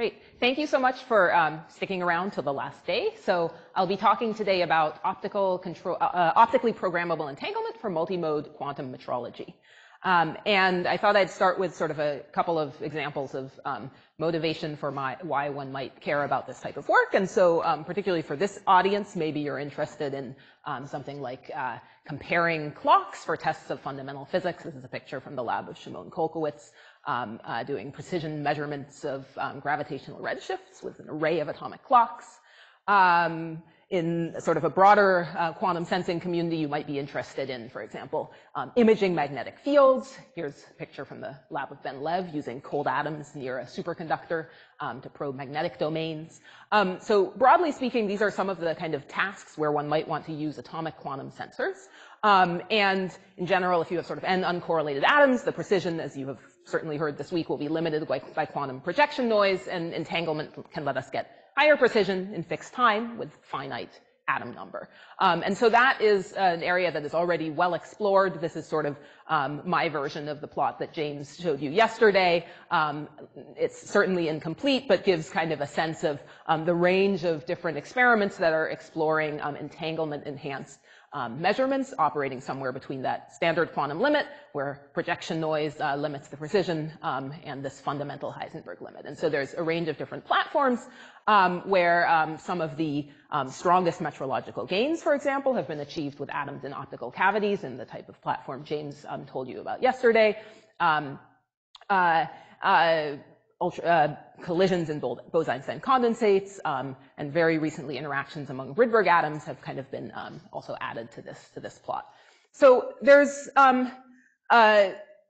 Great. Thank you so much for sticking around till the last day. So I'll be talking today about optically programmable entanglement for multimode quantum metrology. And I thought I'd start with sort of a couple of examples of motivation for why one might care about this type of work. And so particularly for this audience, maybe you're interested in something like comparing clocks for tests of fundamental physics. This is a picture from the lab of Shimon Kolkowitz doing precision measurements of gravitational redshifts with an array of atomic clocks. In sort of a broader quantum sensing community, you might be interested in, for example, imaging magnetic fields. Here's a picture from the lab of Ben Lev using cold atoms near a superconductor to probe magnetic domains. So broadly speaking, these are some of the kind of tasks where one might want to use atomic quantum sensors. And in general, if you have sort of n uncorrelated atoms, the precision, as you have certainly heard this week, will be limited by quantum projection noise, and entanglement can let us get higher precision in fixed time with finite atom number. And so that is an area that is already well explored. This is sort of my version of the plot that James showed you yesterday. It's certainly incomplete, but gives kind of a sense of the range of different experiments that are exploring entanglement-enhanced measurements operating somewhere between that standard quantum limit, where projection noise limits the precision, and this fundamental Heisenberg limit. And so there's a range of different platforms where some of the strongest metrological gains, for example, have been achieved with atoms in optical cavities, in the type of platform James told you about yesterday. Collisions in Bose-Einstein condensates, and very recently interactions among Rydberg atoms have kind of been also added to this plot. So there's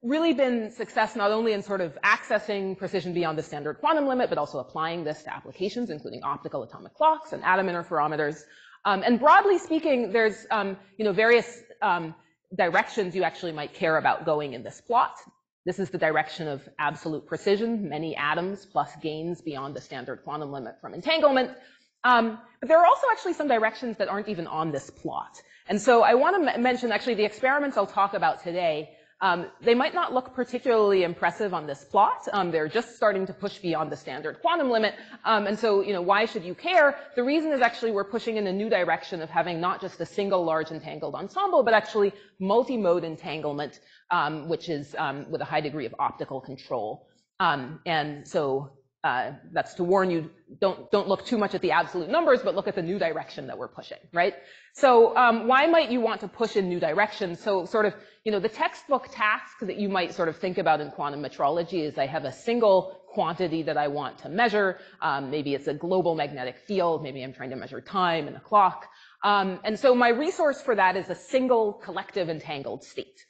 really been success not only in sort of accessing precision beyond the standard quantum limit, but also applying this to applications including optical atomic clocks and atom interferometers. And broadly speaking, there's various directions you actually might care about going in this plot. This is the direction of absolute precision, many atoms plus gains beyond the standard quantum limit from entanglement. But there are also actually some directions that aren't even on this plot. And so I want to mention actually the experiments I'll talk about today. They might not look particularly impressive on this plot. They're just starting to push beyond the standard quantum limit. And so, why should you care? The reason is actually we're pushing in a new direction of having not just a single large entangled ensemble, but actually multi-mode entanglement, which is with a high degree of optical control. And so that's to warn you, don't look too much at the absolute numbers, but look at the new direction that we're pushing, right? So why might you want to push in new directions? So sort of, the textbook task that you might sort of think about in quantum metrology is I have a single quantity that I want to measure. Maybe it's a global magnetic field. Maybe I'm trying to measure time and a clock. And so my resource for that is a single collective entangled state.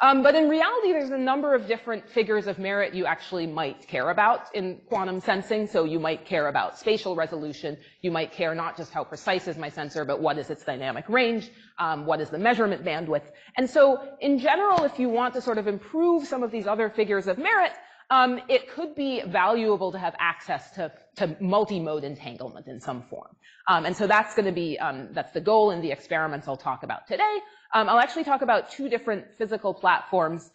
But in reality, there's a number of different figures of merit you actually might care about in quantum sensing. So you might care about spatial resolution. You might care not just how precise is my sensor, but what is its dynamic range? What is the measurement bandwidth? And so in general, if you want to sort of improve some of these other figures of merit, it could be valuable to have access to multi-mode entanglement in some form. And so that's going to be, that's the goal in the experiments I'll talk about today. I'll actually talk about two different physical platforms,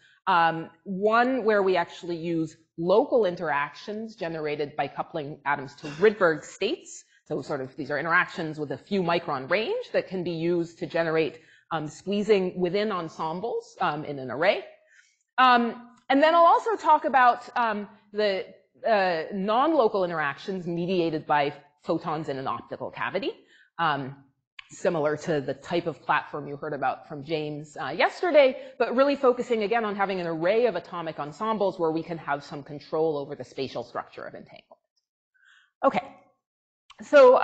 one where we actually use local interactions generated by coupling atoms to Rydberg states. So sort of these are interactions with a few micron range that can be used to generate squeezing within ensembles in an array. And then I'll also talk about the non-local interactions mediated by photons in an optical cavity, similar to the type of platform you heard about from James yesterday, but really focusing again on having an array of atomic ensembles where we can have some control over the spatial structure of entanglement. Okay, so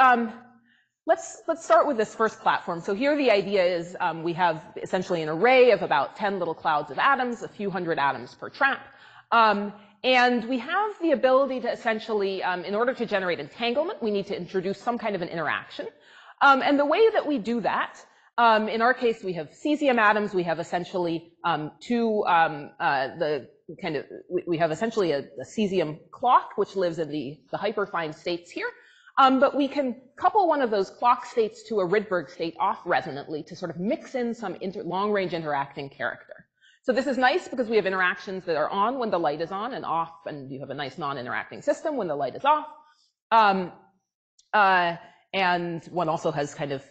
let's start with this first platform. So here the idea is we have essentially an array of about 10 little clouds of atoms, a few hundred atoms per trap. And we have the ability to essentially, in order to generate entanglement, we need to introduce some kind of an interaction. And the way that we do that, in our case, we have cesium atoms. We have essentially a cesium clock, which lives in the hyperfine states here. But we can couple one of those clock states to a Rydberg state off resonantly to sort of mix in some long-range interacting character. So this is nice because we have interactions that are on when the light is on and off, and you have a nice non-interacting system when the light is off. And one also has kind of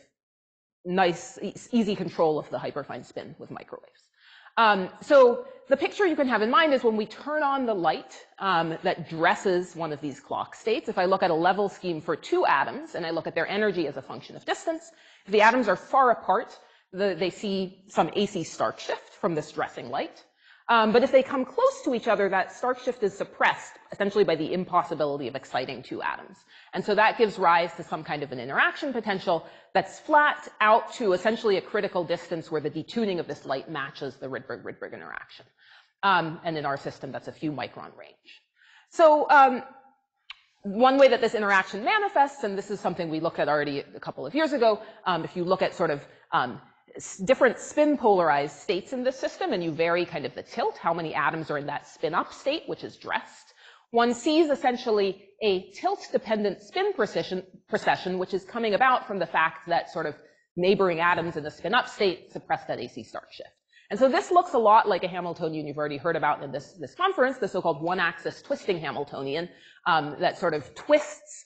nice, easy control of the hyperfine spin with microwaves. So the picture you can have in mind is when we turn on the light that dresses one of these clock states. If I look at a level scheme for two atoms and I look at their energy as a function of distance, if the atoms are far apart, they see some AC stark shift from this dressing light. But if they come close to each other, that stark shift is suppressed essentially by the impossibility of exciting two atoms. And so that gives rise to some kind of an interaction potential that's flat out to essentially a critical distance where the detuning of this light matches the Rydberg-Rydberg interaction. And in our system, that's a few micron range. So one way that this interaction manifests, and this is something we looked at already a couple of years ago, if you look at sort of different spin polarized states in this system, and you vary kind of the tilt, how many atoms are in that spin up state, which is dressed, one sees essentially a tilt dependent spin precession, which is coming about from the fact that sort of neighboring atoms in the spin up state suppress that AC stark shift. And so this looks a lot like a Hamiltonian you've already heard about in this conference, the so-called one-axis twisting Hamiltonian, that sort of twists,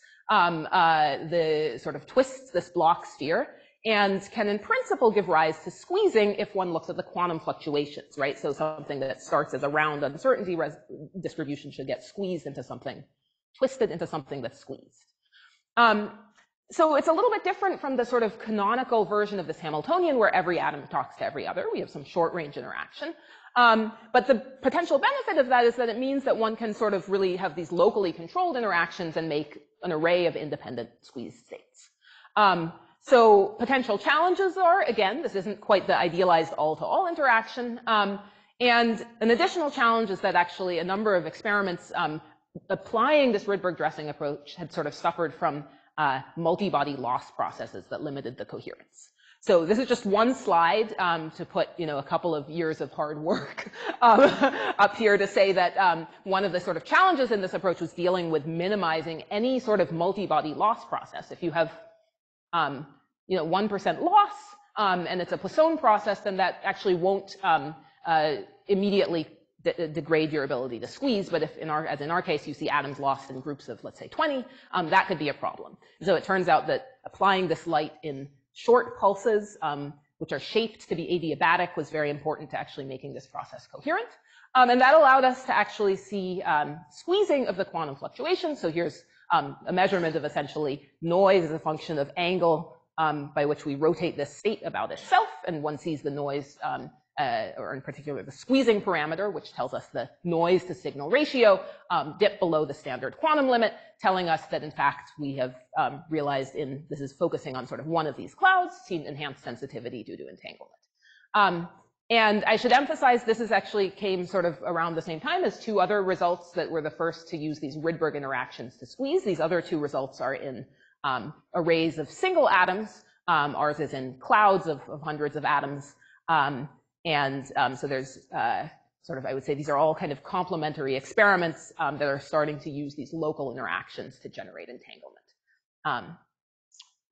twists this block sphere, and can in principle give rise to squeezing if one looks at the quantum fluctuations, right? So something that starts as a round uncertainty distribution should get squeezed into something, twisted into something that's squeezed. So it's a little bit different from the sort of canonical version of this Hamiltonian where every atom talks to every other. We have some short-range interaction. But the potential benefit of that is that it means that one can sort of really have these locally controlled interactions and make an array of independent squeezed states. So potential challenges are, again, this isn't quite the idealized all-to-all interaction. And an additional challenge is that actually a number of experiments applying this Rydberg dressing approach had sort of suffered from multi-body loss processes that limited the coherence. So this is just one slide to put, you know, a couple of years of hard work up here to say that one of the sort of challenges in this approach was dealing with minimizing any sort of multi-body loss process. If you have 1% loss, and it's a Poisson process, then that actually won't immediately degrade your ability to squeeze. But if as in our case, you see atoms lost in groups of, let's say, 20, that could be a problem. So it turns out that applying this light in short pulses, which are shaped to be adiabatic, was very important to actually making this process coherent. And that allowed us to actually see squeezing of the quantum fluctuations. So here's a measurement of essentially noise as a function of angle by which we rotate this state about itself, and one sees the noise, or in particular the squeezing parameter, which tells us the noise to signal ratio, dip below the standard quantum limit, telling us that in fact we have realized this is focusing on sort of one of these clouds, seen enhanced sensitivity due to entanglement. And I should emphasize this is actually came sort of around the same time as two other results that were the first to use these Rydberg interactions to squeeze. These other two results are in arrays of single atoms. Ours is in clouds of hundreds of atoms. So there's I would say these are all kind of complementary experiments that are starting to use these local interactions to generate entanglement.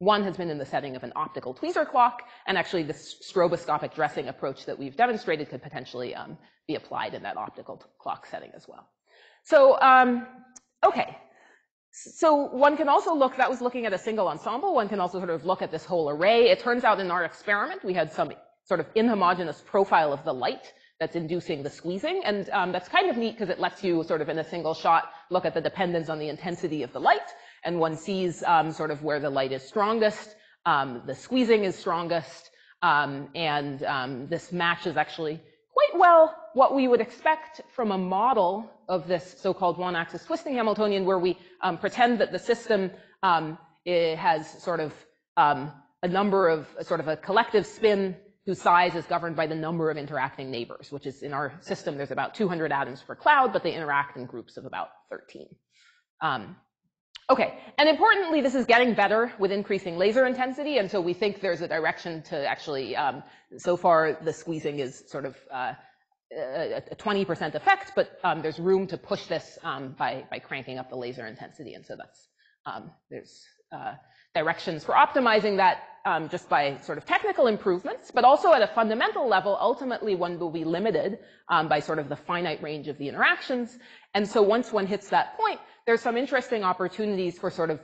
One has been in the setting of an optical tweezer clock, and actually this stroboscopic dressing approach that we've demonstrated could potentially be applied in that optical clock setting as well. So, okay. So one can also look, that was looking at a single ensemble, one can also sort of look at this whole array. It turns out in our experiment, we had some sort of inhomogeneous profile of the light that's inducing the squeezing, and that's kind of neat because it lets you sort of in a single shot look at the dependence on the intensity of the light, and one sees sort of where the light is strongest, the squeezing is strongest, this matches actually quite well what we would expect from a model of this so-called one-axis twisting Hamiltonian, where we pretend that the system it has sort of a number of sort of a collective spin whose size is governed by the number of interacting neighbors, which is in our system, there's about 200 atoms per cloud, but they interact in groups of about 13. Okay, and importantly, this is getting better with increasing laser intensity, and so we think there's a direction to actually, so far the squeezing is sort of a 20% effect, but there's room to push this by cranking up the laser intensity, and so that's, there's directions for optimizing that just by sort of technical improvements, but also at a fundamental level, ultimately one will be limited by sort of the finite range of the interactions. And so once one hits that point, there's some interesting opportunities for sort of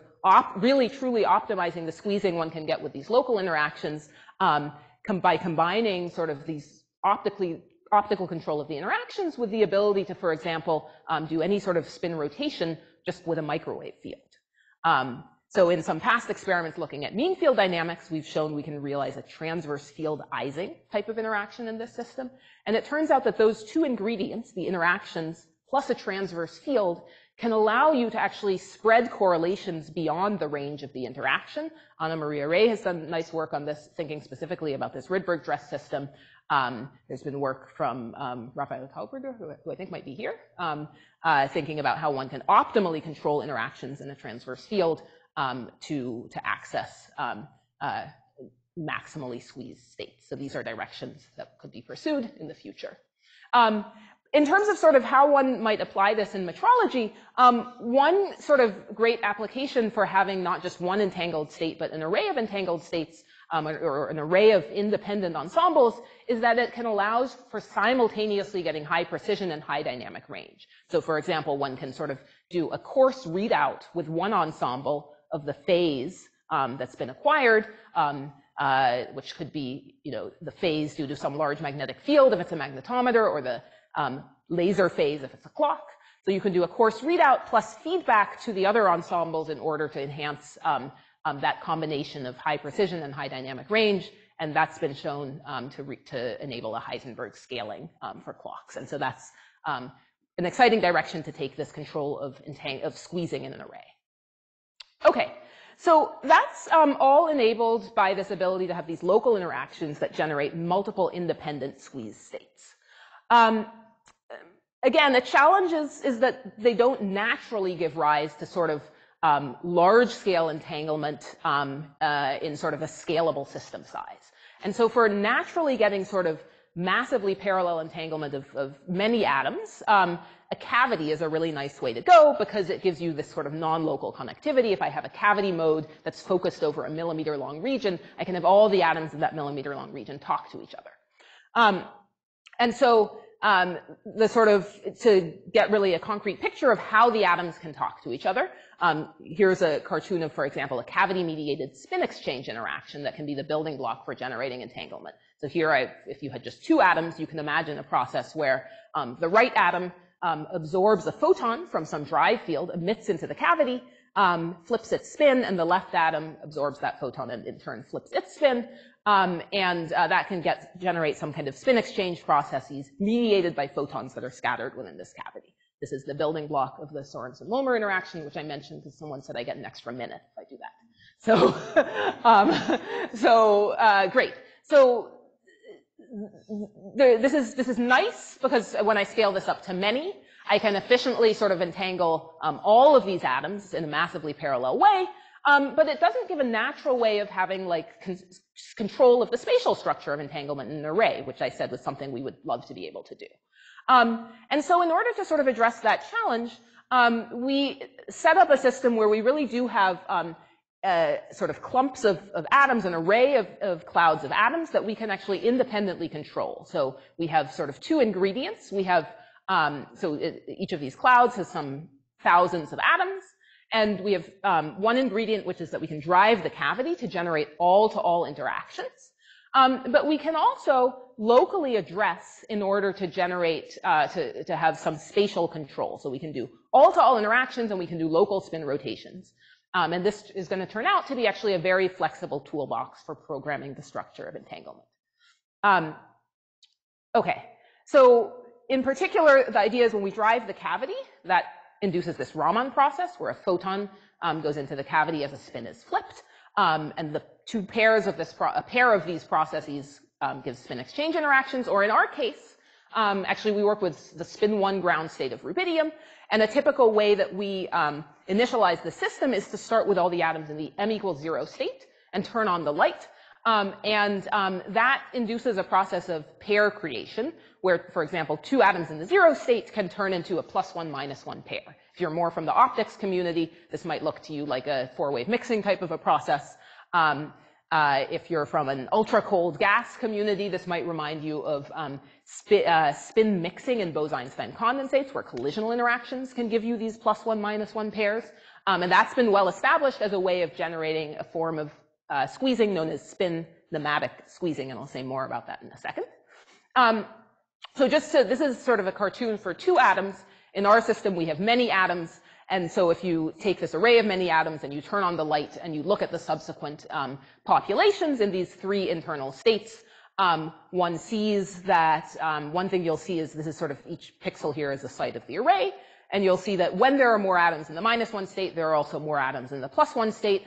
really truly optimizing the squeezing one can get with these local interactions by combining sort of these optical control of the interactions with the ability to, for example, do any sort of spin rotation just with a microwave field. So in some past experiments looking at mean field dynamics, we've shown we can realize a transverse field Ising type of interaction in this system. And it turns out that those two ingredients, the interactions plus a transverse field, can allow you to actually spread correlations beyond the range of the interaction. Anna Maria Ray has done nice work on this, thinking specifically about this Rydberg dress system. There's been work from Raphael Kauperger, who I think might be here, thinking about how one can optimally control interactions in a transverse field to access maximally squeezed states. So these are directions that could be pursued in the future. In terms of sort of how one might apply this in metrology, one sort of great application for having not just one entangled state, but an array of entangled states or an array of independent ensembles is that it can allow for simultaneously getting high precision and high dynamic range. So for example, one can sort of do a coarse readout with one ensemble of the phase that's been acquired, which could be, you know, the phase due to some large magnetic field if it's a magnetometer, or the laser phase if it's a clock. So you can do a coarse readout plus feedback to the other ensembles in order to enhance that combination of high precision and high dynamic range. And that's been shown to enable a Heisenberg scaling for clocks. And so that's an exciting direction to take this control of squeezing in an array. Okay, so that's all enabled by this ability to have these local interactions that generate multiple independent squeeze states. Again, the challenge is that they don't naturally give rise to sort of large-scale entanglement in sort of a scalable system size. And so for naturally getting sort of massively parallel entanglement of many atoms, a cavity is a really nice way to go because it gives you this sort of non-local connectivity. If I have a cavity mode that's focused over a millimeter-long region, I can have all the atoms of that millimeter-long region talk to each other. And so to get really a concrete picture of how the atoms can talk to each other, here's a cartoon of, for example, a cavity-mediated spin exchange interaction that can be the building block for generating entanglement. So here, if you had just two atoms, you can imagine a process where the right atom absorbs a photon from some drive field, emits into the cavity, flips its spin, and the left atom absorbs that photon and in turn flips its spin. That can generate some kind of spin exchange processes mediated by photons that are scattered within this cavity. This is the building block of the Sørensen-Mølmer interaction, which I mentioned because someone said I get an extra minute if I do that. So, great. So this is nice because when I scale this up to many, I can efficiently sort of entangle all of these atoms in a massively parallel way. But it doesn't give a natural way of having like control of the spatial structure of entanglement in an array, which I said was something we would love to be able to do. And so in order to sort of address that challenge, we set up a system where we really do have sort of clumps of atoms, an array of clouds of atoms that we can actually independently control. So we have sort of two ingredients. We have, each of these clouds has some thousands of atoms. And we have one ingredient, which is that we can drive the cavity to generate all-to-all interactions. But we can also locally address in order to generate, to have some spatial control. So we can do all-to-all interactions and we can do local spin rotations. And this is going to turn out to be actually a very flexible toolbox for programming the structure of entanglement. Okay, so in particular, the idea is when we drive the cavity, that induces this Raman process where a photon goes into the cavity as a spin is flipped, and the two pairs of a pair of these processes gives spin exchange interactions. Or in our case, actually we work with the spin one ground state of rubidium, and a typical way that we initialize the system is to start with all the atoms in the m equals 0 state and turn on the light, And that induces a process of pair creation, where, for example, two atoms in the zero state can turn into a +1 - 1 pair. If you're more from the optics community, this might look to you like a four-wave mixing type of a process. If you're from an ultra-cold gas community, this might remind you of spin mixing in Bose-Einstein condensates, where collisional interactions can give you these +1 - 1 pairs. And that's been well established as a way of generating a form of squeezing known as spin nematic squeezing, and I'll say more about that in a second. This is sort of a cartoon for two atoms. In our system, we have many atoms, and so if you take this array of many atoms and you turn on the light and you look at the subsequent populations in these three internal states, one sees that one thing you'll see is this is sort of each pixel here is the site of the array, and you'll see that when there are more atoms in the -1 state, there are also more atoms in the +1 state.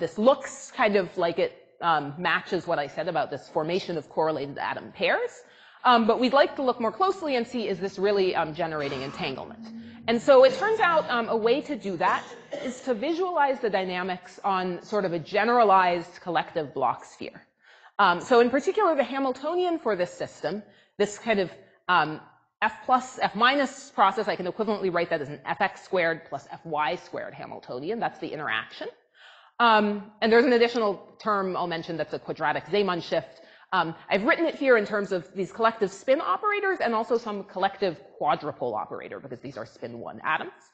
This looks kind of like it matches what I said about this formation of correlated atom pairs. But we'd like to look more closely and see, is this really generating entanglement? And so it turns out a way to do that is to visualize the dynamics on sort of a generalized collective block sphere. So in particular, the Hamiltonian for this system, this kind of F+ F- process, I can equivalently write that as an Fx² + Fy² Hamiltonian. That's the interaction. And there's an additional term I'll mention that's a quadratic Zeeman shift. I've written it here in terms of these collective spin operators and also some collective quadrupole operator, because these are spin 1 atoms.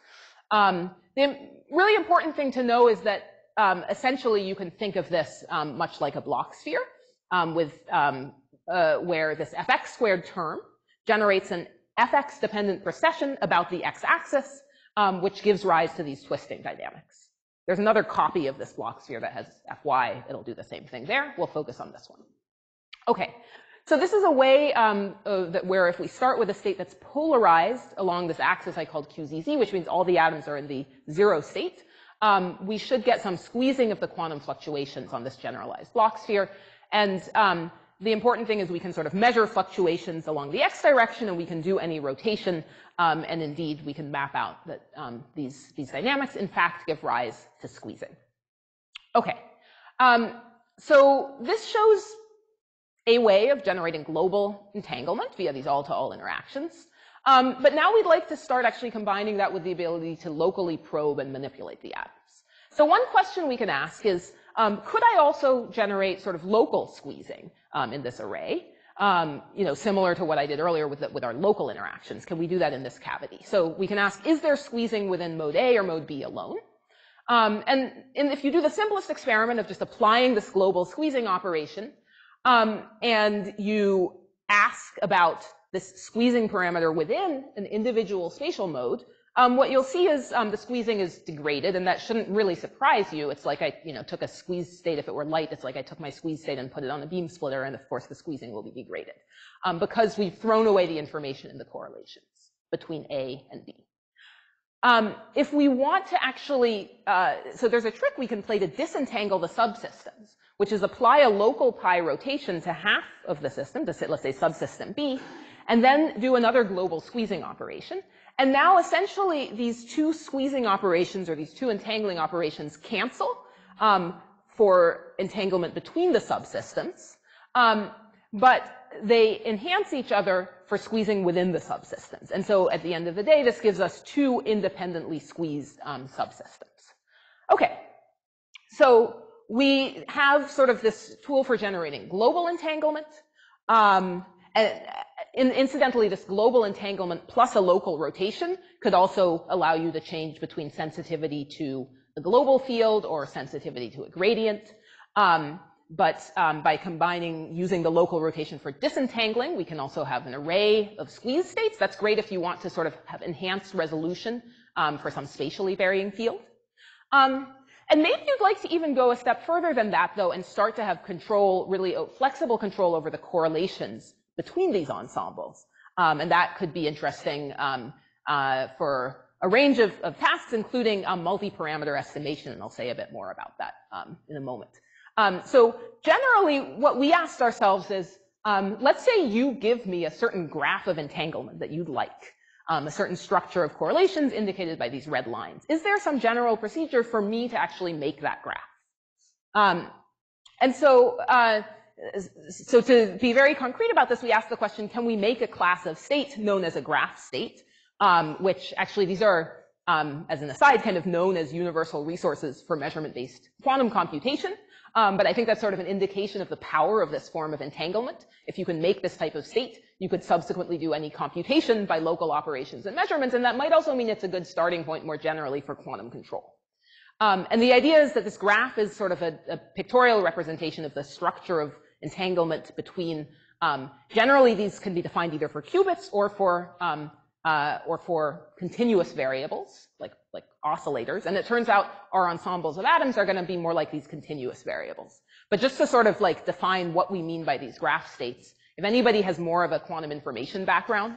The really important thing to know is that essentially you can think of this much like a block sphere, where this Fx² term generates an Fx-dependent precession about the x-axis, which gives rise to these twisting dynamics. There's another copy of this block sphere that has Fy. It'll do the same thing there. We'll focus on this one. Okay, so this is a way where if we start with a state that's polarized along this axis I called QZZ, which means all the atoms are in the zero state, we should get some squeezing of the quantum fluctuations on this generalized block sphere. And the important thing is we can sort of measure fluctuations along the x direction, and we can do any rotation, and indeed we can map out that these dynamics in fact give rise to squeezing. Okay, so this shows a way of generating global entanglement via these all-to-all interactions, but now we'd like to start actually combining that with the ability to locally probe and manipulate the atoms. So one question we can ask is, could I also generate sort of local squeezing in this array? Similar to what I did earlier with our local interactions, can we do that in this cavity? So we can ask, is there squeezing within mode A or mode B alone? And if you do the simplest experiment of just applying this global squeezing operation, and you ask about this squeezing parameter within an individual spatial mode, what you'll see is the squeezing is degraded, and that shouldn't really surprise you. It's like I took a squeeze state. If it were light, it's like I took my squeeze state and put it on a beam splitter, and of course the squeezing will be degraded because we've thrown away the information in the correlations between A and B. If we want to actually, so there's a trick we can play to disentangle the subsystems, which is apply a local pi rotation to half of the system, to let's say subsystem B, and then do another global squeezing operation. And now essentially these two squeezing operations or these two entangling operations cancel for entanglement between the subsystems, but they enhance each other for squeezing within the subsystems. And so at the end of the day, this gives us two independently squeezed subsystems. Okay, so we have sort of this tool for generating global entanglement. And incidentally, this global entanglement plus a local rotation could also allow you to change between sensitivity to the global field or sensitivity to a gradient. But by combining using the local rotation for disentangling, we can also have an array of squeeze states. That's great if you want to sort of have enhanced resolution for some spatially varying field. And maybe you'd like to even go a step further than that, though, and start to have control, really flexible control over the correlations between these ensembles. And that could be interesting for a range of tasks, including multi-parameter estimation, and I'll say a bit more about that in a moment. So generally, what we asked ourselves is, let's say you give me a certain graph of entanglement that you'd like, a certain structure of correlations indicated by these red lines. Is there some general procedure for me to actually make that graph? And so to be very concrete about this, we asked the question, can we make a class of state known as a graph state, which actually these are, as an aside, kind of known as universal resources for measurement-based quantum computation. But I think that's sort of an indication of the power of this form of entanglement. If you can make this type of state, you could subsequently do any computation by local operations and measurements, and that might also mean it's a good starting point more generally for quantum control. And the idea is that this graph is sort of a pictorial representation of the structure of entanglement between, generally these can be defined either for qubits or for continuous variables, like oscillators. And it turns out our ensembles of atoms are going to be more like these continuous variables. But just to sort of like define what we mean by these graph states, if anybody has more of a quantum information background,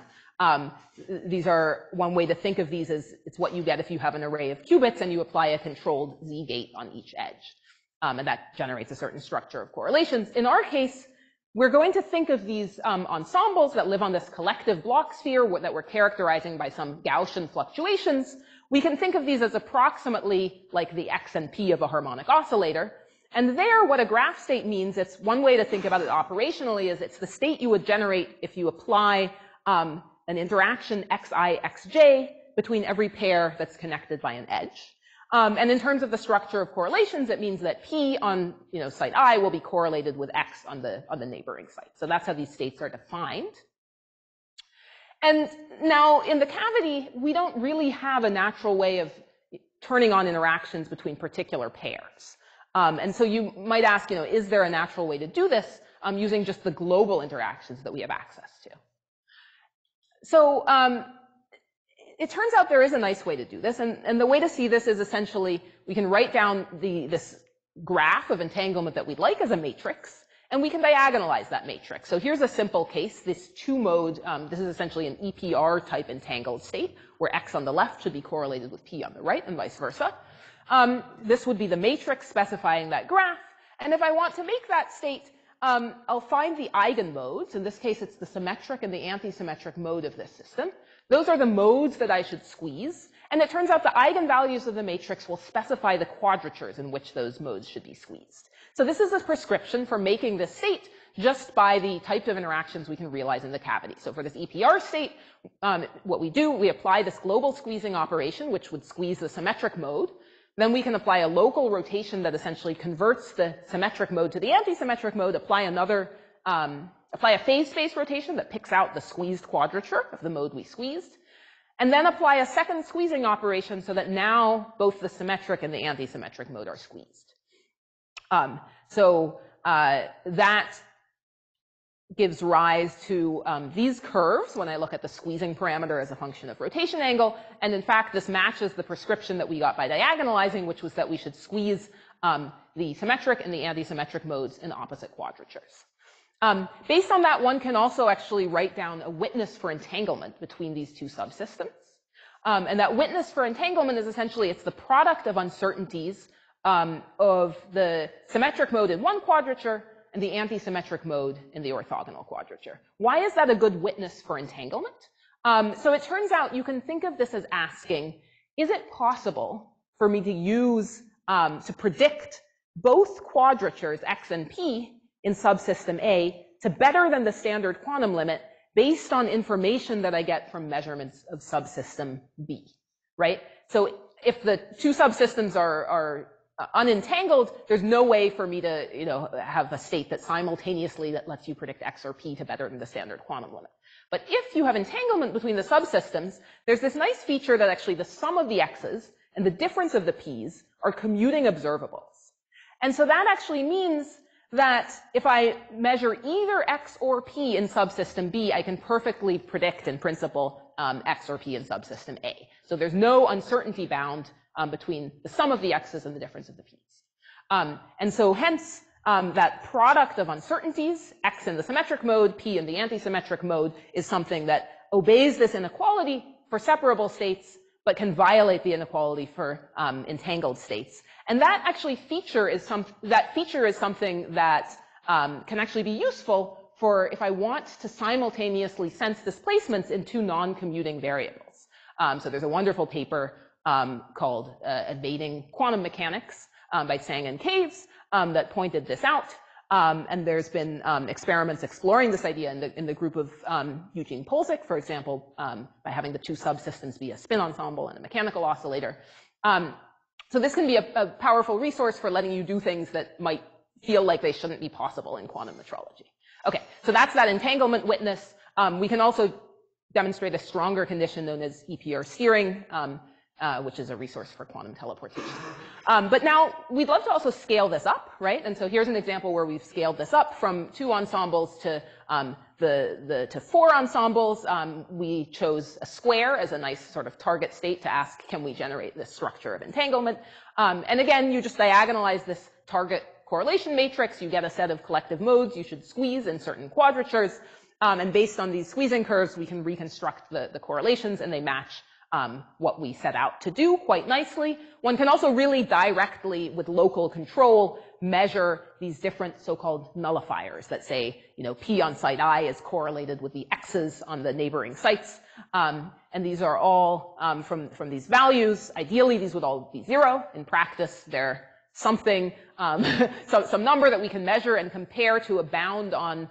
these are one way to think of these as it's what you get if you have an array of qubits and you apply a controlled Z gate on each edge. And that generates a certain structure of correlations. In our case, we're going to think of these ensembles that live on this collective block sphere that we're characterizing by some Gaussian fluctuations. We can think of these as approximately like the X and P of a harmonic oscillator. And there, what a graph state means, it's one way to think about it operationally is it's the state you would generate if you apply an interaction Xi, Xj between every pair that's connected by an edge. And in terms of the structure of correlations, it means that P on, site I will be correlated with X on the neighboring site. So that's how these states are defined. And now in the cavity, we don't really have a natural way of turning on interactions between particular pairs. And so you might ask, is there a natural way to do this using just the global interactions that we have access to? So, it turns out there is a nice way to do this, and the way to see this is essentially we can write down this graph of entanglement that we'd like as a matrix, and we can diagonalize that matrix. So here's a simple case, this two-mode, this is essentially an EPR-type entangled state, where X on the left should be correlated with P on the right, and vice versa. This would be the matrix specifying that graph, and if I want to make that state, I'll find the eigenmodes. In this case, it's the symmetric and the anti-symmetric mode of this system. Those are the modes that I should squeeze, and it turns out the eigenvalues of the matrix will specify the quadratures in which those modes should be squeezed. So this is a prescription for making this state just by the types of interactions we can realize in the cavity. So for this EPR state, what we do, we apply this global squeezing operation, which would squeeze the symmetric mode. Then we can apply a local rotation that essentially converts the symmetric mode to the anti-symmetric mode, apply a phase space rotation that picks out the squeezed quadrature of the mode we squeezed, and then apply a second squeezing operation so that now both the symmetric and the anti-symmetric mode are squeezed. That gives rise to these curves when I look at the squeezing parameter as a function of rotation angle, and in fact this matches the prescription that we got by diagonalizing, which was that we should squeeze the symmetric and the anti-symmetric modes in opposite quadratures. Based on that, one can also actually write down a witness for entanglement between these two subsystems. And that witness for entanglement is essentially, it's the product of uncertainties of the symmetric mode in one quadrature and the anti-symmetric mode in the orthogonal quadrature. Why is that a good witness for entanglement? So it turns out you can think of this as asking, is it possible for me to use, to predict both quadratures X and P in subsystem A to better than the standard quantum limit based on information that I get from measurements of subsystem B, right? So if the two subsystems are unentangled, there's no way for me to, have a state that simultaneously that lets you predict X or P to better than the standard quantum limit. But if you have entanglement between the subsystems, there's this nice feature that actually the sum of the X's and the difference of the P's are commuting observables. And so that actually means that if I measure either X or P in subsystem B, I can perfectly predict in principle X or P in subsystem A. So there's no uncertainty bound between the sum of the X's and the difference of the P's. And so hence, that product of uncertainties, X in the symmetric mode, P in the anti-symmetric mode, is something that obeys this inequality for separable states, but can violate the inequality for entangled states. And that actually feature is something that can actually be useful for if I want to simultaneously sense displacements in two non-commuting variables. So there's a wonderful paper called Evading Quantum Mechanics by Tsang and Caves that pointed this out. And there's been experiments exploring this idea in the group of Eugene Polzik, for example, by having the two subsystems be a spin ensemble and a mechanical oscillator. So this can be a powerful resource for letting you do things that might feel like they shouldn't be possible in quantum metrology. Okay, so that's that entanglement witness. We can also demonstrate a stronger condition known as EPR steering, which is a resource for quantum teleportation. But now we'd love to also scale this up, right? And so here's an example where we've scaled this up from two ensembles to to four ensembles. We chose a square as a nice sort of target state to ask, can we generate this structure of entanglement? And again, you just diagonalize this target correlation matrix. You get a set of collective modes you should squeeze in certain quadratures. And based on these squeezing curves, we can reconstruct the correlations, and they match what we set out to do quite nicely. One can also really directly, with local control, measure these different so-called nullifiers that say, you know, P on site I is correlated with the X's on the neighboring sites. And these are all from these values. Ideally, these would all be zero. In practice, they're something, some number that we can measure and compare to a bound on,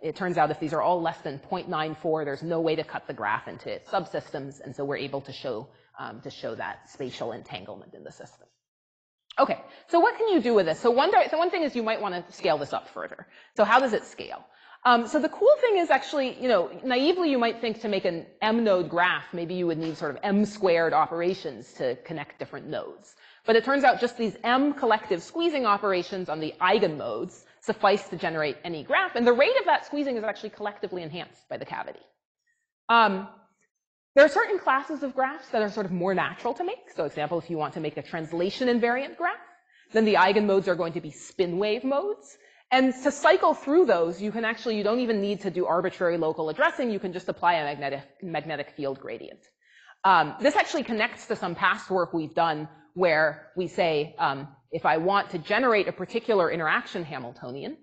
it turns out if these are all less than 0.94, there's no way to cut the graph into its subsystems, and so we're able to show that spatial entanglement in the system. Okay, so what can you do with this? So one thing is you might want to scale this up further. So how does it scale? So the cool thing is actually, you know, naively you might think to make an m-node graph, maybe you would need sort of m-squared operations to connect different nodes. But it turns out just these m collective squeezing operations on the eigenmodes suffice to generate any graph, and the rate of that squeezing is actually collectively enhanced by the cavity. There are certain classes of graphs that are sort of more natural to make. So, for example, if you want to make a translation invariant graph, then the eigenmodes are going to be spin wave modes. And to cycle through those, you can actually, you don't even need to do arbitrary local addressing. You can just apply a magnetic field gradient. This actually connects to some past work we've done where we say, if I want to generate a particular interaction Hamiltonian,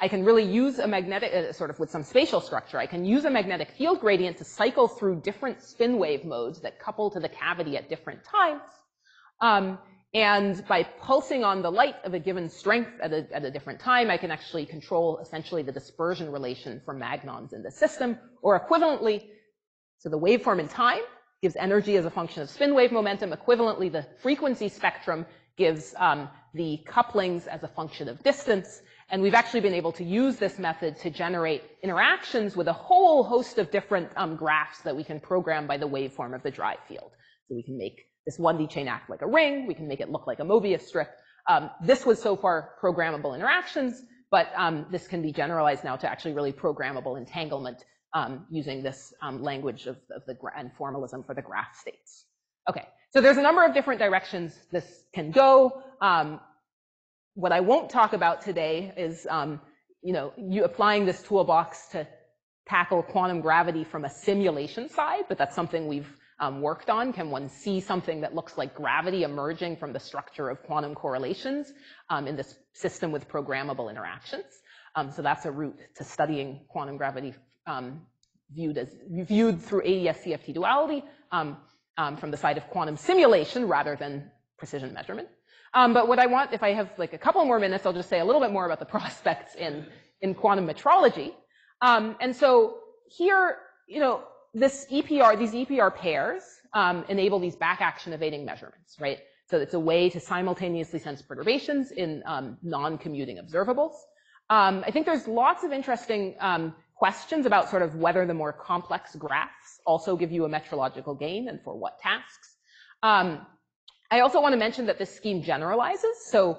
I can really use a magnetic, sort of with some spatial structure, I can use a magnetic field gradient to cycle through different spin wave modes that couple to the cavity at different times. And by pulsing on the light of a given strength at a different time, I can actually control essentially the dispersion relation for magnons in the system, or equivalently, so the waveform in time gives energy as a function of spin wave momentum, equivalently the frequency spectrum gives the couplings as a function of distance. And we've actually been able to use this method to generate interactions with a whole host of different graphs that we can program by the waveform of the drive field. So we can make this 1D chain act like a ring. We can make it look like a Mobius strip. This was so far programmable interactions, but this can be generalized now to actually really programmable entanglement using this language of the and formalism for the graph states. Okay. So there's a number of different directions this can go. What I won't talk about today is, you know, you applying this toolbox to tackle quantum gravity from a simulation side, but that's something we've worked on. Can one see something that looks like gravity emerging from the structure of quantum correlations in this system with programmable interactions? So that's a route to studying quantum gravity viewed through AES-CFT duality. From the side of quantum simulation rather than precision measurement. But what I want, if I have like a couple more minutes, I'll just say a little bit more about the prospects in quantum metrology. And so here, you know, these EPR pairs enable these back action evading measurements, right? So it's a way to simultaneously sense perturbations in non-commuting observables. I think there's lots of interesting questions about sort of whether the more complex graphs also give you a metrological gain and for what tasks. I also want to mention that this scheme generalizes. So,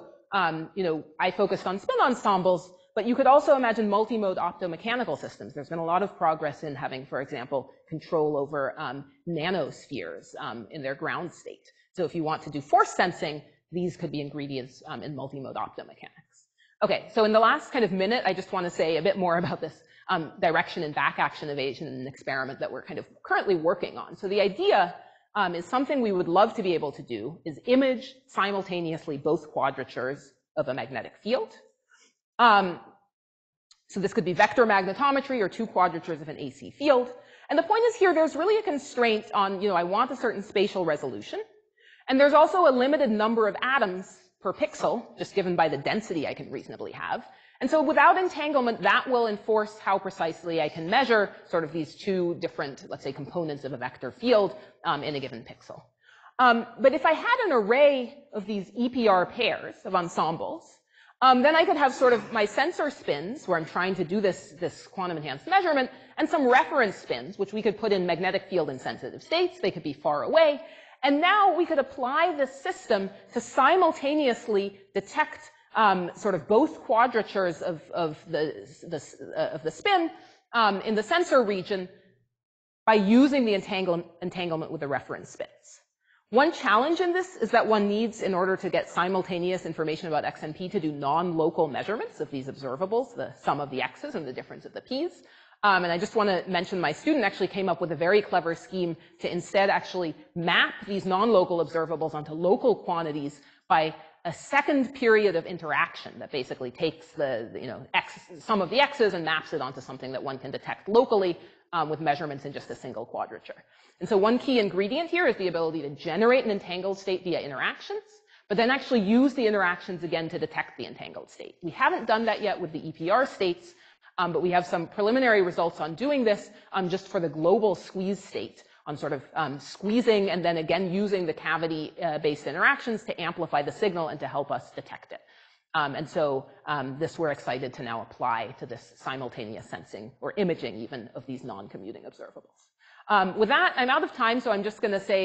you know, I focused on spin ensembles, but you could also imagine multi-mode optomechanical systems. There's been a lot of progress in having, for example, control over nanospheres in their ground state. So if you want to do force sensing, these could be ingredients in multi-mode optomechanics. Okay, so in the last kind of minute, I just want to say a bit more about this direction and back action evasion in an experiment that we're kind of currently working on. So the idea is something we would love to be able to do is image simultaneously both quadratures of a magnetic field. So this could be vector magnetometry or two quadratures of an AC field. And the point is here, there's really a constraint on, you know, I want a certain spatial resolution. And there's also a limited number of atoms per pixel, just given by the density I can reasonably have. And so without entanglement, that will enforce how precisely I can measure sort of these two different, let's say, components of a vector field in a given pixel. But if I had an array of these EPR pairs of ensembles, then I could have sort of my sensor spins, where I'm trying to do this quantum-enhanced measurement, and some reference spins, which we could put in magnetic field-insensitive states. They could be far away. And now we could apply this system to simultaneously detect sort of both quadratures of the spin in the sensor region by using the entanglement with the reference spins. One challenge in this is that one needs, in order to get simultaneous information about x and p, to do non-local measurements of these observables, the sum of the x's and the difference of the p's. And I just want to mention my student actually came up with a very clever scheme to instead actually map these non-local observables onto local quantities by a second period of interaction that basically takes the, sum of the x's and maps it onto something that one can detect locally with measurements in just a single quadrature. And so one key ingredient here is the ability to generate an entangled state via interactions, but then actually use the interactions again to detect the entangled state. We haven't done that yet with the EPR states, but we have some preliminary results on doing this just for the global squeeze state, on sort of squeezing and then again using the cavity-based interactions to amplify the signal and to help us detect it. This we're excited to now apply to this simultaneous sensing or imaging even of these non-commuting observables. With that, I'm out of time, so I'm just going to say,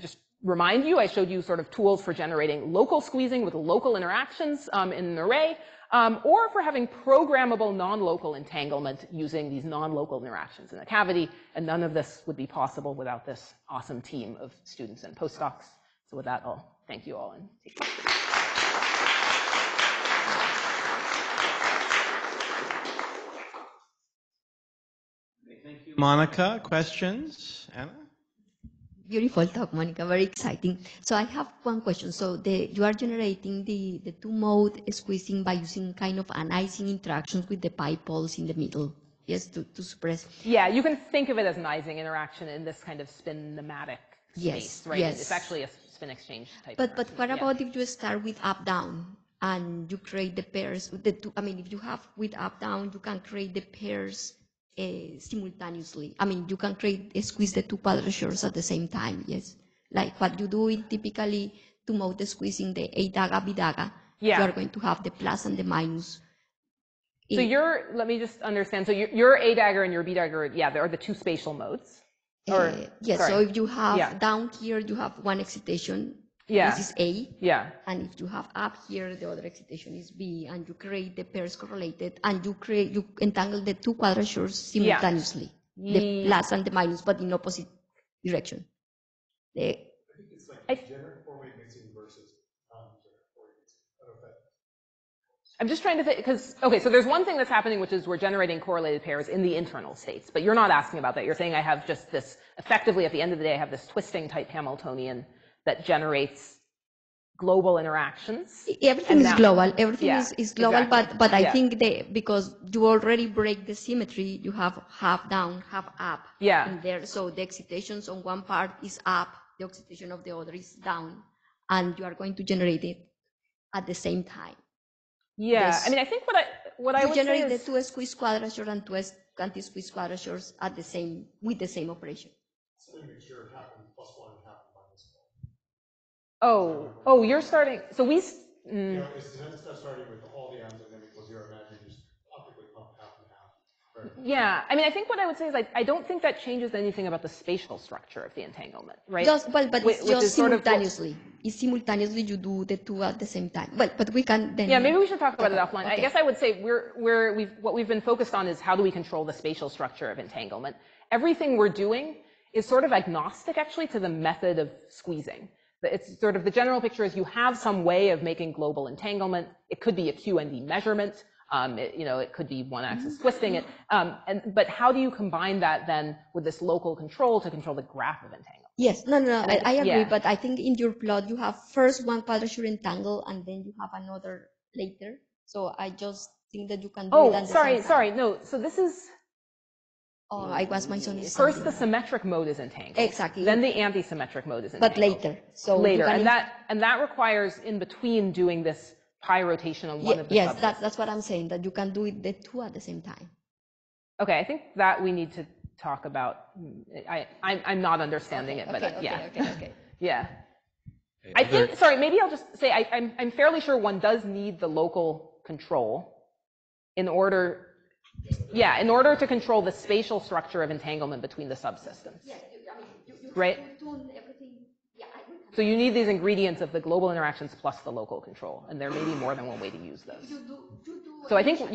just remind you, I showed you sort of tools for generating local squeezing with local interactions in an array, or for having programmable non-local entanglement using these non-local interactions in a cavity. And none of this would be possible without this awesome team of students and postdocs. So with that, I'll thank you all and take care. Monica, questions? Anna? Beautiful talk, Monica. Very exciting. So I have one question. So you are generating the two-mode squeezing by using kind of an icing interactions with the pi poles in the middle. Yes, to suppress. Yeah, you can think of it as an icing interaction in this kind of spin-matic space, right? Yes. It's actually a spin exchange type. But what about if you start with up-down and you create the pairs? If you have with up-down, you can create the pairs simultaneously. I mean, you can squeeze the two quadratures at the same time, yes? Like what you do is typically two-mode squeezing the A-daga, B-daga. Yeah. You are going to have the plus and the minus. So let me just understand. So your A-dagger and your B-dagger, yeah, are the two spatial modes? Yes, sorry. So if you have down here, you have one excitation. Yeah. This is A. Yeah. And if you have up here, the other excitation is B, and you create the pairs correlated, and you entangle the two quadratures simultaneously, the plus and the minus, but in opposite direction. I think it's like generic four-way mixing versus non-generic four-way mixing. I don't know if that helps. I'm just trying to think, because, okay, so there's one thing that's happening, which is we're generating correlated pairs in the internal states, but you're not asking about that. You're saying I have just this, effectively, at the end of the day, I have this twisting type Hamiltonian that generates global interactions. Everything is global. Everything is global, exactly. But I think because you already break the symmetry, you have half down, half up in there. So the excitations on one part is up, the excitation of the other is down, and you are going to generate it at the same time. Yeah, I mean, I think what I would generate say is the two squeeze quadratures and two anti-squeeze quadratures at the same with the same operation. So you make sure half and plus one. Oh, you're starting. So we. It's starting with all the ends and then equals zero. Imagine just optically pump half and half. Right? Yeah, I mean, I think what I would say is I don't think that changes anything about the spatial structure of the entanglement, right? Just simultaneously. It's simultaneously you do the two at the same time. But we can then. Yeah, maybe we should talk about it offline. Okay. I guess I would say what we've been focused on is how do we control the spatial structure of entanglement. Everything we're doing is sort of agnostic actually to the method of squeezing. It's sort of the general picture is you have some way of making global entanglement. It could be a QND measurement. It could be one-axis twisting it. But how do you combine that then with this local control to control the graph of entanglement? Yes, I agree. Yeah. But I think in your plot, you have first one quadrature entangle, and then you have another later. So I just think that you can do it. So this is I was mentioning something. First, the symmetric mode is entangled. Exactly. Then the anti-symmetric mode is entangled. But later. So later. And that requires, in between, doing this pi rotation on one of the subnets. Yes, that's what I'm saying, that you can do it the two at the same time. Okay, I think that we need to talk about. I'm not understanding it, but yeah. Okay. Yeah. I think, sorry, maybe I'll just say I'm fairly sure one does need the local control in order to control the spatial structure of entanglement between the subsystems. Yeah, I mean, you right? So you need these ingredients of the global interactions plus the local control, and there may be more than one way to use those. So I think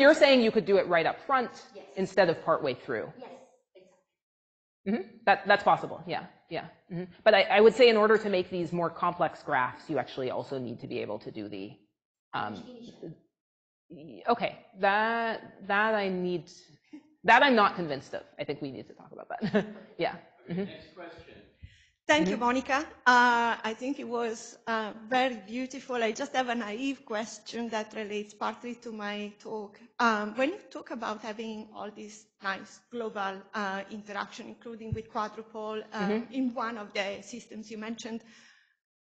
you're saying you could do it right up front instead of partway through. Yes, exactly. Mm-hmm. That's possible. Yeah. Mm-hmm. But I would say in order to make these more complex graphs, you actually also need to be able to do the. I'm not convinced of. I think we need to talk about that. Yeah. Mm-hmm. Next question. Thank you, Monica. I think it was very beautiful. I just have a naive question that relates partly to my talk. When you talk about having all these nice global interaction, including with quadrupole in one of the systems you mentioned,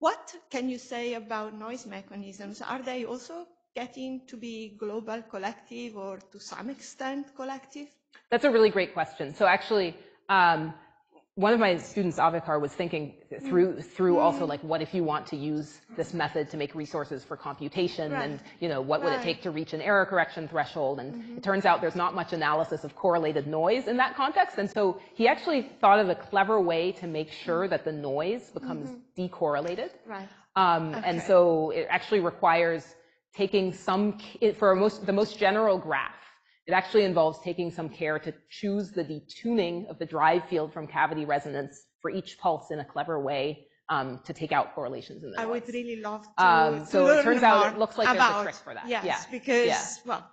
what can you say about noise mechanisms? Are they also getting to be global collective or to some extent collective? That's a really great question. So actually, one of my students, Avikar, was thinking through also like, what if you want to use this method to make resources for computation, and what would it take to reach an error correction threshold? And it turns out there's not much analysis of correlated noise in that context. And so he actually thought of a clever way to make sure that the noise becomes decorrelated. Right. And so it actually requires taking some, for the most general graph, it actually involves taking some care to choose the detuning of the drive field from cavity resonance for each pulse in a clever way to take out correlations in the noise. I would really love to. So it turns out it looks like there's a trick for that. Yes, because, well.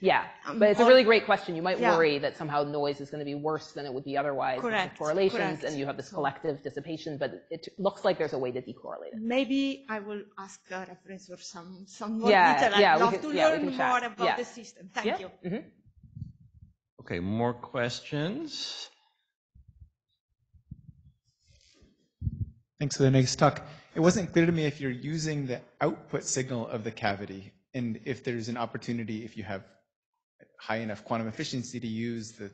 Yeah, but it's a really great question. You might worry that somehow noise is going to be worse than it would be otherwise because of correlations, and you have this collective dissipation, but it looks like there's a way to decorrelate it. Maybe I will ask a reference or some more detail. I'd love to learn more about the system. Thank you. Mm-hmm. Okay, more questions? Thanks for the next talk. It wasn't clear to me if you're using the output signal of the cavity and if there's an opportunity, if you have high enough quantum efficiency, to use the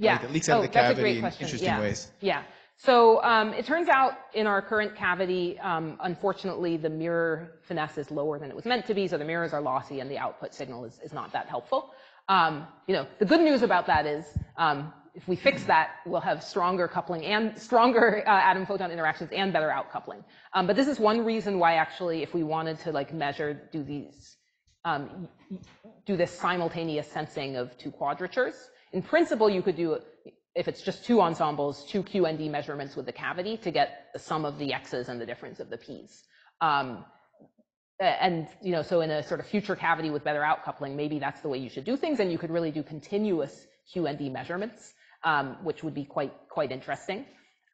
light that leaks out of the cavity in interesting ways. Yeah. So it turns out in our current cavity, unfortunately, the mirror finesse is lower than it was meant to be, so the mirrors are lossy and the output signal is not that helpful. The good news about that is if we fix that, we'll have stronger coupling and stronger atom-photon interactions and better outcoupling. But this is one reason why actually if we wanted to like measure, do this simultaneous sensing of two quadratures, in principle you could do, if it's just two ensembles, two QND measurements with the cavity to get the sum of the X's and the difference of the P's. And, so in a sort of future cavity with better outcoupling, maybe that's the way you should do things, and you could really do continuous QND measurements, which would be quite interesting.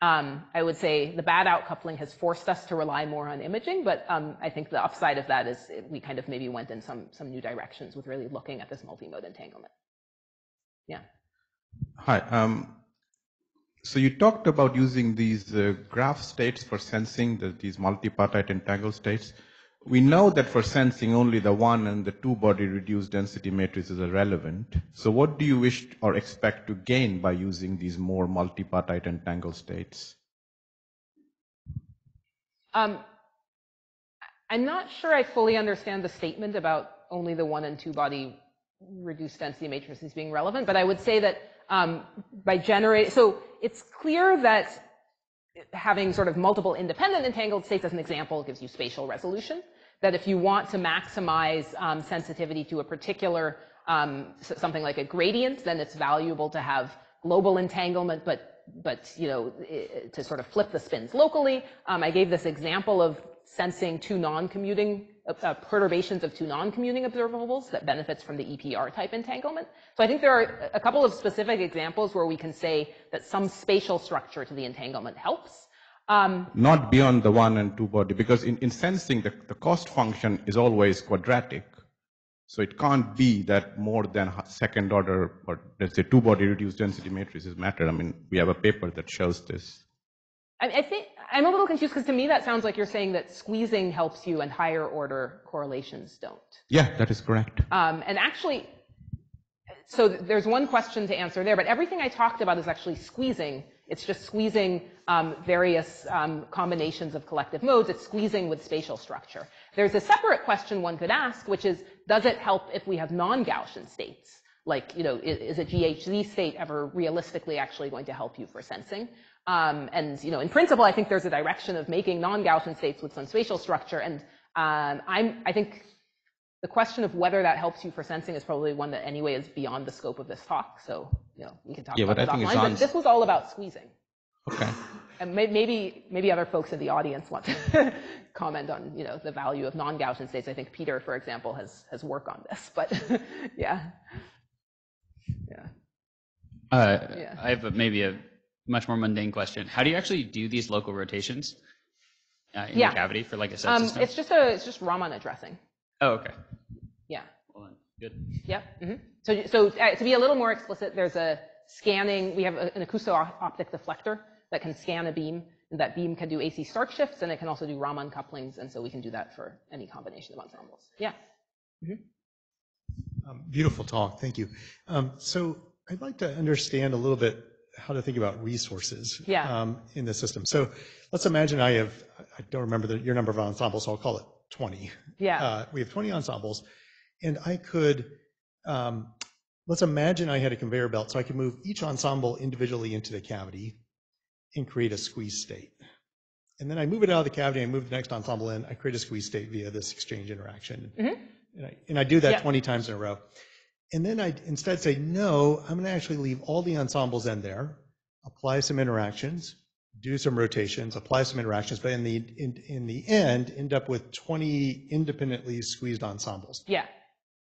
I would say the bad outcoupling has forced us to rely more on imaging, but I think the upside of that is we kind of maybe went in some new directions with really looking at this multi-mode entanglement. Yeah. Hi. So you talked about using these graph states for sensing these multipartite entangled states. We know that for sensing only the one and the two body reduced density matrices are relevant. So what do you wish or expect to gain by using these more multipartite entangled states? I'm not sure I fully understand the statement about only the one and two body reduced density matrices being relevant, but I would say that so it's clear that having sort of multiple independent entangled states as an example gives you spatial resolution, that if you want to maximize sensitivity to a particular, something like a gradient, then it's valuable to have global entanglement, but to sort of flip the spins locally. I gave this example of sensing two non-commuting, perturbations of two non-commuting observables that benefits from the EPR type entanglement. So I think there are a couple of specific examples where we can say that some spatial structure to the entanglement helps. Not beyond the one and two body, because in sensing the cost function is always quadratic. So it can't be that more than second order, or let's say two-body reduced density matrices matter. I mean, we have a paper that shows this. I think I'm a little confused because to me that sounds like you're saying that squeezing helps you and higher order correlations don't. Yeah, that is correct. And actually, so there's one question to answer there, but everything I talked about is actually squeezing. It's just squeezing various combinations of collective modes. It's squeezing with spatial structure. There's a separate question one could ask, which is, does it help if we have non-Gaussian states? Like, you know, is a GHZ state ever realistically actually going to help you for sensing? And, you know, in principle, I think there's a direction of making non-Gaussian states with some spatial structure. And I think the question of whether that helps you for sensing is probably one that anyway is beyond the scope of this talk. So, you know, we can talk about that offline. But this was all about squeezing. Okay. And maybe other folks in the audience want to comment on, you know, the value of non-Gaussian states. I think Peter, for example, has work on this. But yeah. Yeah. I have maybe a much more mundane question. How do you actually do these local rotations in the cavity for like a set system? It's just Raman addressing. Oh, okay. Yeah. Well, good. Yep. Mm-hmm. So to be a little more explicit, there's a scanning. We have an acousto-optic deflector that can scan a beam, and that beam can do AC Stark shifts, and it can also do Raman couplings, and so we can do that for any combination of ensembles. Yeah. Mm-hmm. Beautiful talk. Thank you. So I'd like to understand a little bit how to think about resources in the system. So let's imagine I don't remember your number of ensembles, so I'll call it 20. Yeah. We have 20 ensembles, and I could, let's imagine I had a conveyor belt, so I could move each ensemble individually into the cavity and create a squeeze state. And then I move it out of the cavity, I move the next ensemble in, I create a squeeze state via this exchange interaction. Mm-hmm. And I do that 20 times in a row. And then I instead say, no, I'm gonna actually leave all the ensembles in there, apply some interactions, do some rotations, apply some interactions, but in the end, end up with 20 independently squeezed ensembles. Yeah.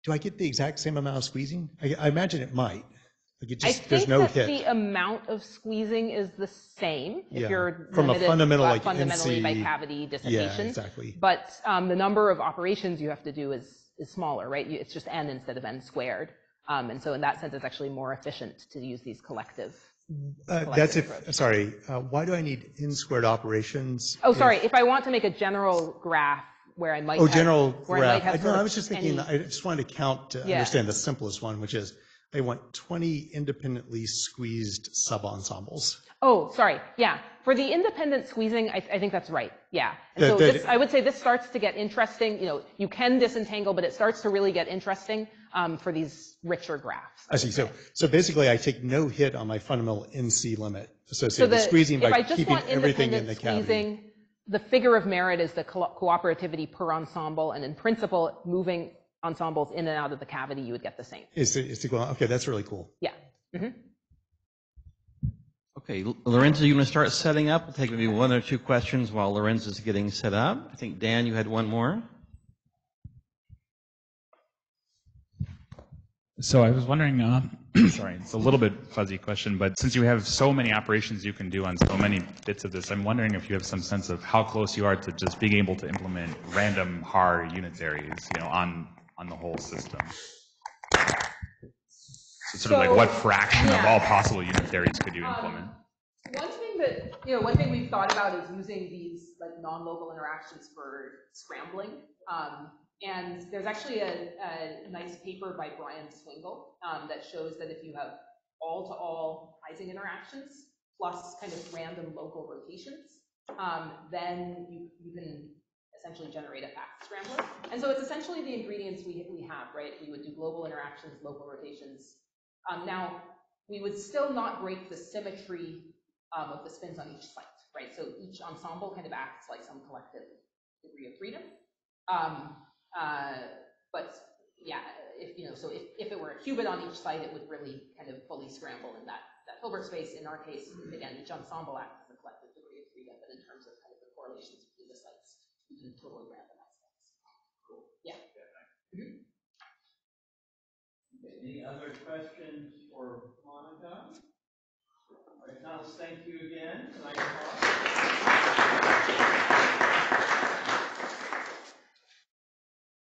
Do I get the exact same amount of squeezing? I imagine it might. Like it just, I think there's no hit. The amount of squeezing is the same if you're from a fundamentally by cavity dissipation. Yeah, exactly. But the number of operations you have to do is smaller, right? It's just n instead of n squared, and so in that sense, it's actually more efficient to use these collective. That's if, approach. Sorry, why do I need n squared operations? Oh, sorry, if I want to make a general graph where I might I was just thinking, I just wanted to count to understand the simplest one, which is I want 20 independently squeezed sub-ensembles. Oh, sorry, yeah. For the independent squeezing, I think that's right, yeah. And I would say this starts to get interesting, you know, you can disentangle, but it starts to really get interesting for these richer graphs. I see. So basically, I take no hit on my fundamental NC limit associated with squeezing by keeping everything in the cavity. The figure of merit is the cooperativity per ensemble, and in principle, moving ensembles in and out of the cavity, you would get the same. Okay, that's really cool. Yeah. Mm-hmm. Okay, Lorenzo, you want to start setting up? We'll take maybe one or two questions while Lorenzo's getting set up. I think, Dan, you had one more. So I was wondering, sorry, it's a little bit fuzzy question, but since you have so many operations you can do on so many bits of this, I'm wondering if you have some sense of how close you are to just being able to implement random Haar unitaries, you know, on the whole system. So sort of like what fraction of all possible unitaries could you implement? One thing we've thought about is using these like non-local interactions for scrambling. And there's actually a nice paper by Brian Swingle that shows that if you have all-to-all Ising interactions plus kind of random local rotations, then you can essentially generate a fast scrambler. And so it's essentially the ingredients we have, right? We would do global interactions, local rotations. Now, we would still not break the symmetry of the spins on each site, right? So each ensemble kind of acts like some collective degree of freedom. But yeah, if it were a qubit on each site, it would really kind of fully scramble in that Hilbert space. In our case, again, each ensemble acts as a collective degree of freedom, but in terms of kind of the correlations between the sites, you can totally randomize that. Cool. Yeah. Mm-hmm. Okay, any other questions for Monica? All right, Thomas, thank you again.